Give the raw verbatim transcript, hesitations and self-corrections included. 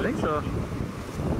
Links, oder?